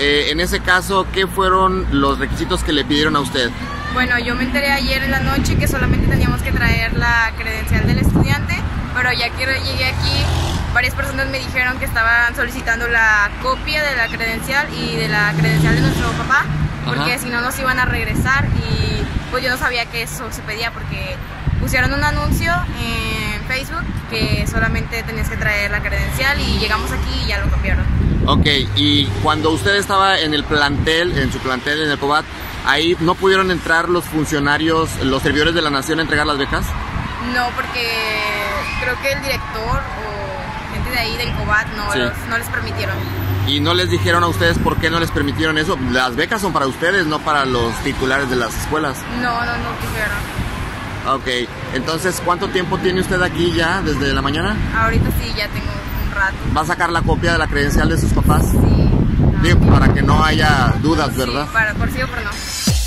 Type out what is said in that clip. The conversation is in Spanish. En ese caso, ¿qué fueron los requisitos que le pidieron a usted? Bueno, yo me enteré ayer en la noche que solamente teníamos que traer la credencial del estudiante, pero ya que llegué aquí, varias personas me dijeron que estaban solicitando la copia de la credencial y de la credencial de nuestro papá, porque si no nos iban a regresar, y pues yo no sabía que eso se pedía, porque pusieron un anuncio en Facebook que solamente tenías que traer la credencial, y llegamos aquí y ya lo copiaron. Ok, y cuando usted estaba en el plantel, en su plantel, en el COBAT, ¿ahí no pudieron entrar los funcionarios, los servidores de la Nación a entregar las becas? No, porque creo que el director o gente de ahí del COBAT no les permitieron. ¿Y no les dijeron a ustedes por qué no les permitieron eso? Las becas son para ustedes, no para los titulares de las escuelas. No dijeron. Ok, entonces, ¿cuánto tiempo tiene usted aquí ya, desde la mañana? Ahorita sí, ya tengo un rato. ¿Va a sacar la copia de la credencial de sus papás? Sí. Digo, para que no haya dudas, ¿verdad? Sí, por sí o por no.